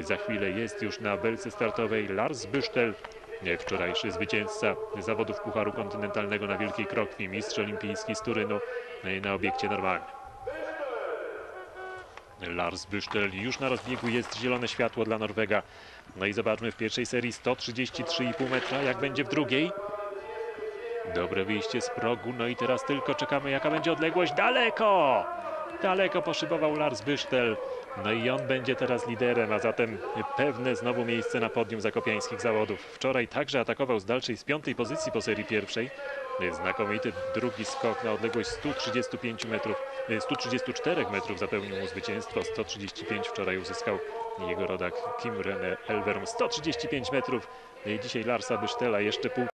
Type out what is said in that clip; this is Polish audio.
Za chwilę jest już na belce startowej Lars Bystøl, wczorajszy zwycięzca zawodów Pucharu Kontynentalnego na Wielkiej Krokwi, mistrz olimpijski z Turynu na obiekcie normalnym. Lars Bystøl już na rozbiegu, jest zielone światło dla Norwega. No i zobaczmy w pierwszej serii 133,5 metra, jak będzie w drugiej. Dobre wyjście z progu, no i teraz tylko czekamy, jaka będzie odległość. Daleko! Daleko poszybował Lars Bystøl. No i on będzie teraz liderem, a zatem pewne znowu miejsce na podium zakopiańskich zawodów. Wczoraj także atakował z dalszej, z piątej pozycji po serii pierwszej. Znakomity drugi skok na odległość 135 metrów, 134 metrów zapełnił mu zwycięstwo. 135 wczoraj uzyskał jego rodak Kim Ren Elverum. 135 metrów dzisiaj Larsa Bystøla, jeszcze pół.